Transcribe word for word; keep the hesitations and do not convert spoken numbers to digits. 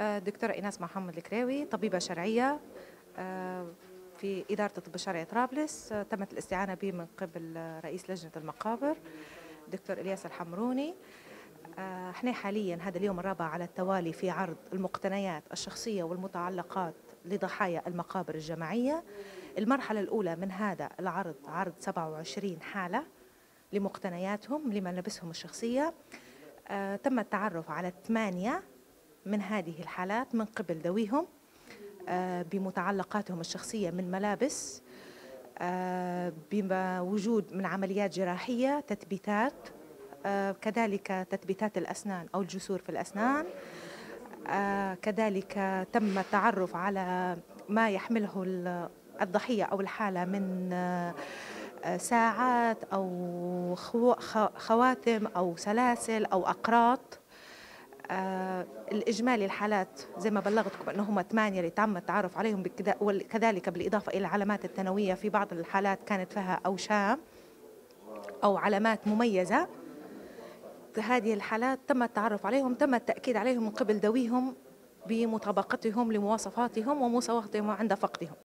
الدكتورة إيناس محمد الكريوي، طبيبة شرعية في إدارة الطب الشرعي طرابلس، تمت الاستعانة به من قبل رئيس لجنة المقابر الدكتور إلياس الحمروني. احنا حاليا هذا اليوم الرابع على التوالي في عرض المقتنيات الشخصية والمتعلقات لضحايا المقابر الجماعية. المرحلة الأولى من هذا العرض عرض سبعة وعشرين حالة لمقتنياتهم لملابسهم الشخصية. آه، تم التعرف على ثمانية من هذه الحالات من قبل ذويهم آه، بمتعلقاتهم الشخصية من ملابس، آه، بوجود من عمليات جراحية، تثبيتات، آه، كذلك تثبيتات الأسنان أو الجسور في الأسنان. آه، كذلك تم التعرف على ما يحمله الضحية أو الحالة من آه ساعات أو خواتم أو سلاسل أو أقراط. آه الإجمالي الحالات زي ما بلغتكم أنهم ثمانية اللي تم التعرف عليهم، وكذلك بالإضافة إلى العلامات الثانوية في بعض الحالات كانت فيها أوشام أو علامات مميزة. هذه الحالات تم التعرف عليهم، تم التأكيد عليهم من قبل ذويهم بمطابقتهم لمواصفاتهم ومصوتهم عند فقدهم.